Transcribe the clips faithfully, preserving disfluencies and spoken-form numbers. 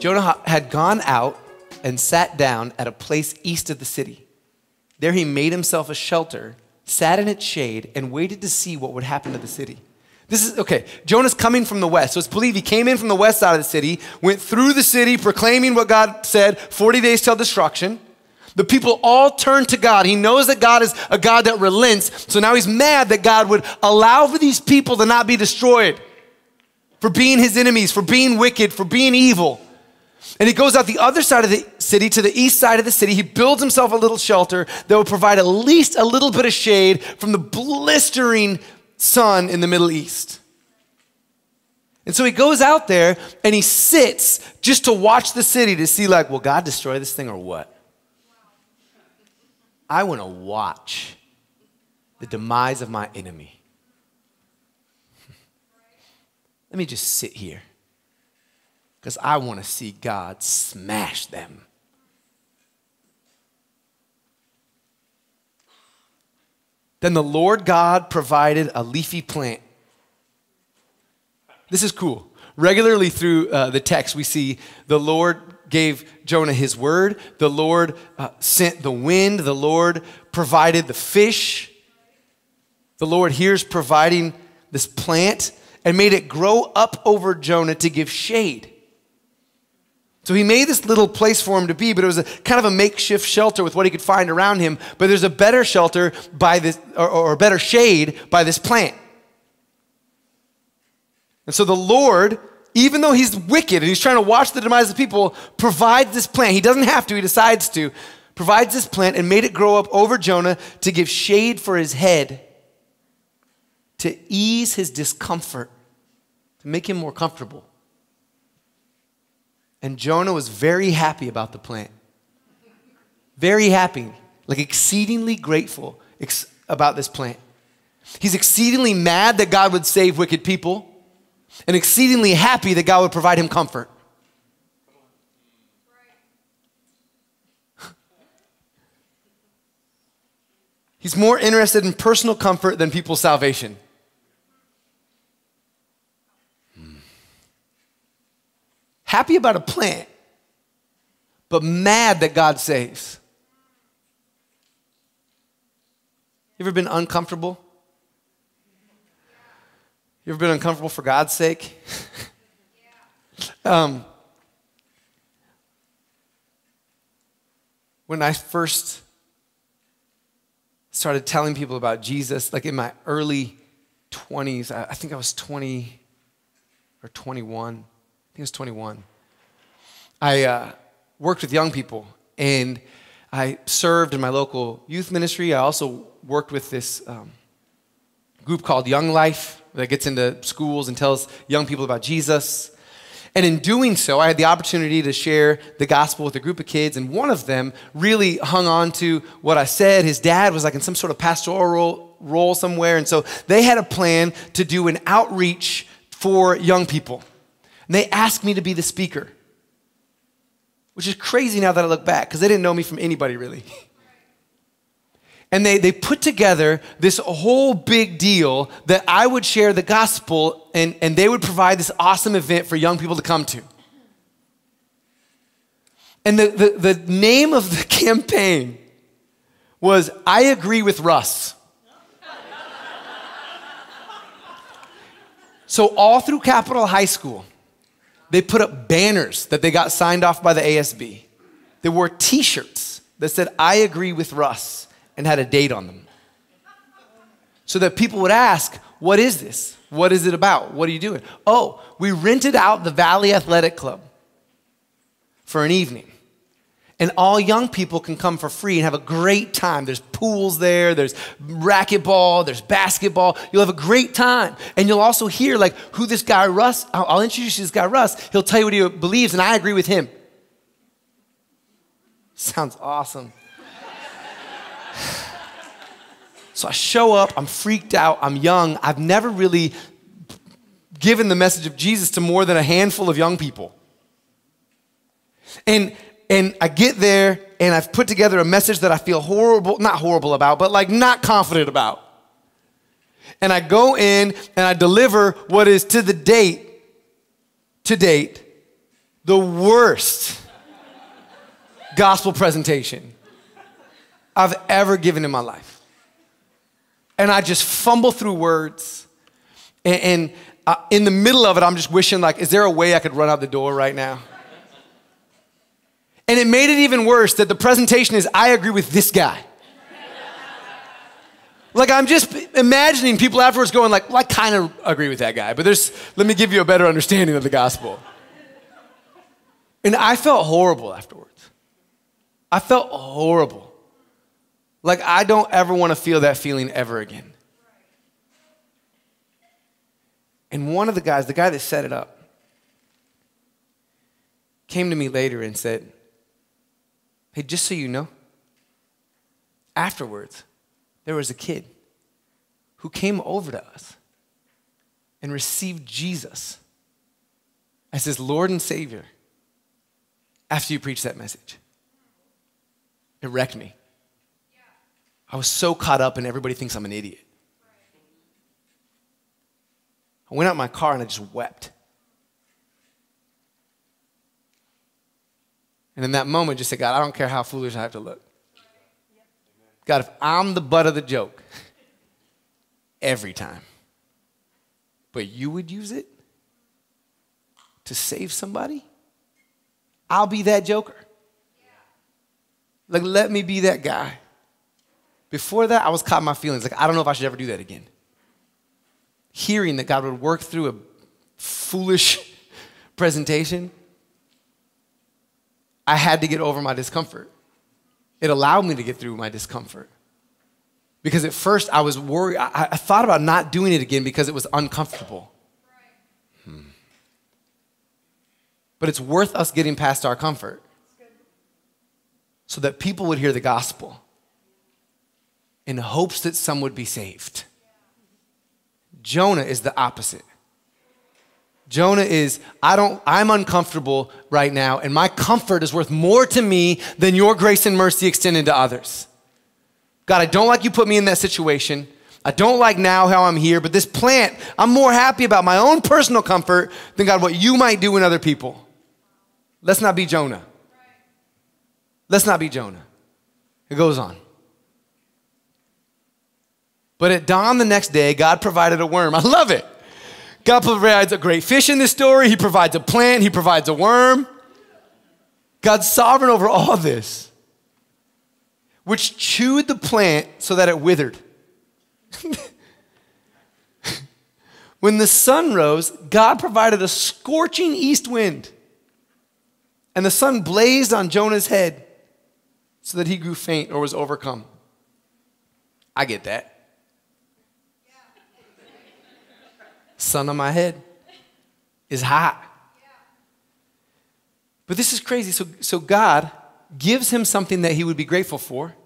Jonah had gone out and sat down at a place east of the city. There he made himself a shelter, sat in its shade, and waited to see what would happen to the city. This is, okay, Jonah's coming from the west. So it's believed he came in from the west side of the city, went through the city proclaiming what God said, forty days till destruction. The people all turned to God. He knows that God is a God that relents. So now he's mad that God would allow for these people to not be destroyed, for being his enemies, for being wicked, for being evil. And he goes out the other side of the city, to the east side of the city. He builds himself a little shelter that will provide at least a little bit of shade from the blistering sun in the Middle East. And so he goes out there and he sits just to watch the city to see, like, will God destroy this thing or what? I want to watch the demise of my enemy. Let me just sit here because I want to see God smash them. Then the Lord God provided a leafy plant. This is cool. Regularly through uh, the text, we see the Lord gave Jonah his word. The Lord uh, sent the wind. The Lord provided the fish. The Lord here is providing this plant and made it grow up over Jonah to give shade. So he made this little place for him to be, but it was a kind of a makeshift shelter with what he could find around him. But there's a better shelter by this, or, or better shade by this plant. And so the Lord, even though he's wicked and he's trying to watch the demise of people, provides this plant. He doesn't have to, he decides to. Provides this plant and made it grow up over Jonah to give shade for his head, to ease his discomfort, to make him more comfortable. And Jonah was very happy about the plant. Very happy, like exceedingly grateful ex- about this plant. He's exceedingly mad that God would save wicked people, and exceedingly happy that God would provide him comfort. He's more interested in personal comfort than people's salvation. Hmm. Happy about a plant, but mad that God saves. You ever been uncomfortable? You ever been uncomfortable for God's sake? um, when I first started telling people about Jesus, like in my early twenties, I, I think I was twenty or twenty-one. I think I was twenty-one. I uh, worked with young people, and I served in my local youth ministry. I also worked with this um, group called Young Life, that gets into schools and tells young people about Jesus. And in doing so, I had the opportunity to share the gospel with a group of kids, and one of them really hung on to what I said. His dad was like in some sort of pastoral role somewhere, and so they had a plan to do an outreach for young people. And they asked me to be the speaker, which is crazy now that I look back, because they didn't know me from anybody really. And they, they put together this whole big deal that I would share the gospel, and, and they would provide this awesome event for young people to come to. And the, the, the name of the campaign was, I Agree with Russ. So all through Capitol High School, they put up banners that they got signed off by the A S B. They wore t-shirts that said, I Agree with Russ, and had a date on them. So that people would ask, what is this? What is it about? What are you doing? Oh, we rented out the Valley Athletic Club for an evening. And all young people can come for free and have a great time. There's pools there, there's racquetball, there's basketball. You'll have a great time. And you'll also hear like who this guy Russ, I'll introduce you to this guy Russ. He'll tell you what he believes, and I agree with him. Sounds awesome. So I show up, I'm freaked out, I'm young. I've never really given the message of Jesus to more than a handful of young people. And, and I get there, and I've put together a message that I feel horrible, not horrible about, but like not confident about. And I go in, and I deliver what is to the date, to date, the worst gospel presentation I've ever given in my life. And I just fumble through words. And, and uh, in the middle of it, I'm just wishing, like, is there a way I could run out the door right now? And it made it even worse that the presentation is, I agree with this guy. Like, I'm just imagining people afterwards going like, well, I kind of agree with that guy, but there's, let me give you a better understanding of the gospel. And I felt horrible afterwards. I felt horrible. Like, I don't ever want to feel that feeling ever again. And one of the guys, the guy that set it up, came to me later and said, hey, just so you know, afterwards, there was a kid who came over to us and received Jesus as his Lord and Savior after you preached that message. It wrecked me. I was so caught up in everybody thinks I'm an idiot. I went out in my car and I just wept. And in that moment, just said, God, I don't care how foolish I have to look. God, if I'm the butt of the joke every time, but you would use it to save somebody, I'll be that joker. Like, let me be that guy. Before that, I was caught in my feelings. Like, I don't know if I should ever do that again. Hearing that God would work through a foolish presentation, I had to get over my discomfort. It allowed me to get through my discomfort. Because at first I was worried. I, I thought about not doing it again because it was uncomfortable. Right. Hmm. But it's worth us getting past our comfort so that people would hear the gospel in hopes that some would be saved. Yeah. Jonah is the opposite. Jonah is, I don't, I'm uncomfortable right now, and my comfort is worth more to me than your grace and mercy extended to others. God, I don't like you put me in that situation. I don't like now how I'm here, but this plant, I'm more happy about my own personal comfort than, God, what you might do in other people. Let's not be Jonah. Let's not be Jonah. It goes on. But at dawn the next day, God provided a worm. I love it. God provides a great fish in this story. He provides a plant. He provides a worm. God's sovereign over all this, which chewed the plant so that it withered. When the sun rose, God provided a scorching east wind, and the sun blazed on Jonah's head so that he grew faint or was overcome. I get that. Sun on my head is hot. Yeah. But this is crazy. So, so God gives him something that he would be grateful for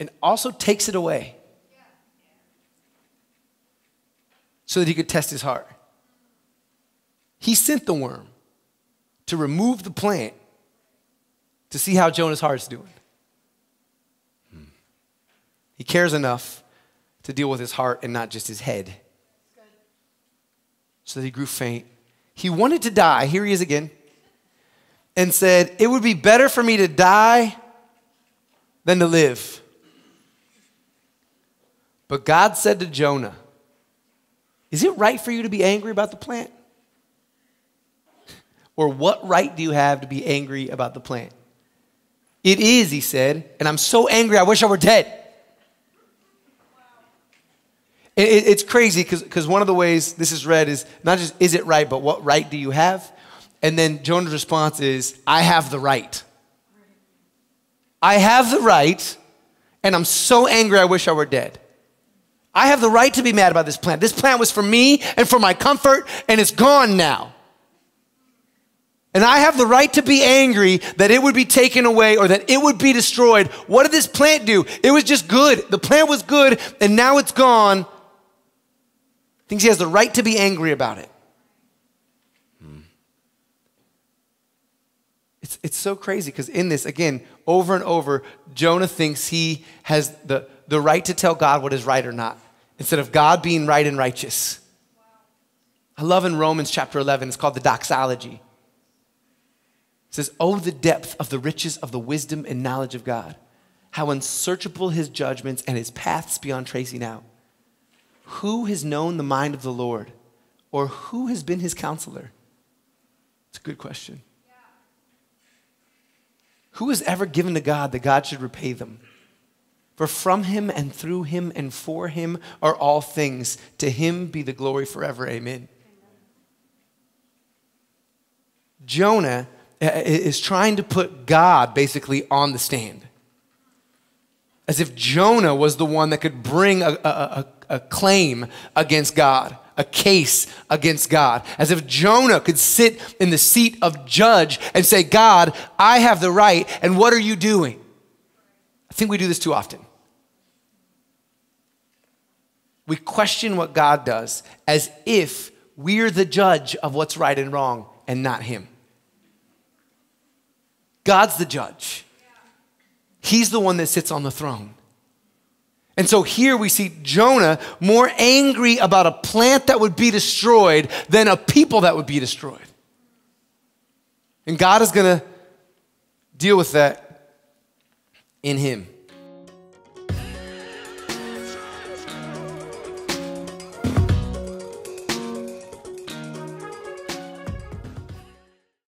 and also takes it away yeah. so that he could test his heart. He sent the worm to remove the plant to see how Jonah's heart's doing. Hmm. He cares enough to deal with his heart and not just his head. So that he grew faint. He wanted to die. Here he is again. And said, it would be better for me to die than to live. But God said to Jonah, is it right for you to be angry about the plant? Or what right do you have to be angry about the plant? It is, he said, and I'm so angry I wish I were dead. It's crazy because one of the ways this is read is not just, is it right, but what right do you have? And then Jonah's response is, I have the right. I have the right, and I'm so angry I wish I were dead. I have the right to be mad about this plant. This plant was for me and for my comfort, and it's gone now. And I have the right to be angry that it would be taken away or that it would be destroyed. What did this plant do? It was just good. The plant was good, and now it's gone. Thinks he has the right to be angry about it. Hmm. It's, it's so crazy because in this, again, over and over, Jonah thinks he has the, the right to tell God what is right or not instead of God being right and righteous. Wow. I love in Romans chapter eleven, it's called the doxology. It says, oh, the depth of the riches of the wisdom and knowledge of God, how unsearchable his judgments and his paths beyond tracing out. Who has known the mind of the Lord, or who has been his counselor? It's a good question. Yeah. Who has ever given to God that God should repay them? For from him and through him and for him are all things. To him be the glory forever. Amen. Amen. Jonah is trying to put God basically on the stand. As if Jonah was the one that could bring a, a, a, a claim against God, a case against God. As if Jonah could sit in the seat of judge and say, God, I have the right, and what are you doing? I think we do this too often. We question what God does as if we're the judge of what's right and wrong and not him. God's the judge. He's the one that sits on the throne. And so here we see Jonah more angry about a plant that would be destroyed than a people that would be destroyed. And God is going to deal with that in him.